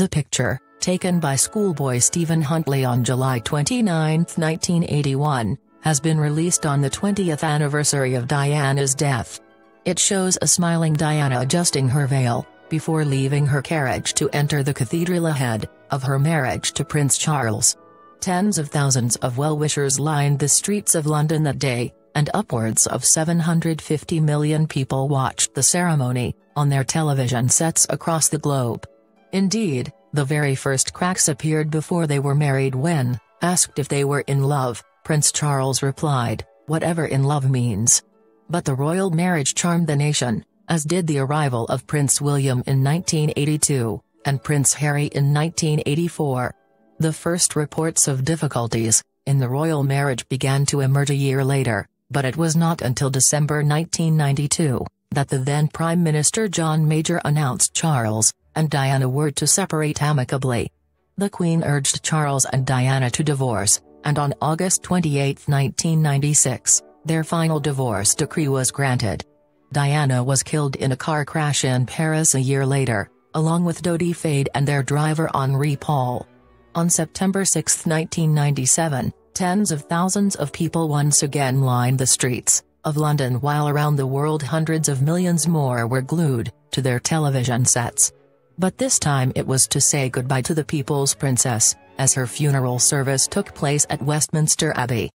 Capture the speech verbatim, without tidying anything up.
The picture, taken by schoolboy Stephen Huntley on July twenty-ninth, nineteen eighty-one, has been released on the twentieth anniversary of Diana's death. It shows a smiling Diana adjusting her veil, before leaving her carriage to enter the cathedral ahead of her marriage to Prince Charles. Tens of thousands of well-wishers lined the streets of London that day, and upwards of seven hundred fifty million people watched the ceremony on their television sets across the globe. Indeed, the very first cracks appeared before they were married when, asked if they were in love, Prince Charles replied, "Whatever in love means." But the royal marriage charmed the nation, as did the arrival of Prince William in nineteen eighty-two, and Prince Harry in nineteen eighty-four. The first reports of difficulties in the royal marriage began to emerge a year later, but it was not until December nineteen ninety-two, that the then Prime Minister John Major announced Charles and Diana were to separate amicably. The Queen urged Charles and Diana to divorce, and on August twenty-eighth, nineteen ninety-six, their final divorce decree was granted. Diana was killed in a car crash in Paris a year later, along with Dodi Fayed and their driver Henri Paul. On September sixth, nineteen ninety-seven, tens of thousands of people once again lined the streets of London, while around the world hundreds of millions more were glued to their television sets. But this time it was to say goodbye to the People's Princess, as her funeral service took place at Westminster Abbey.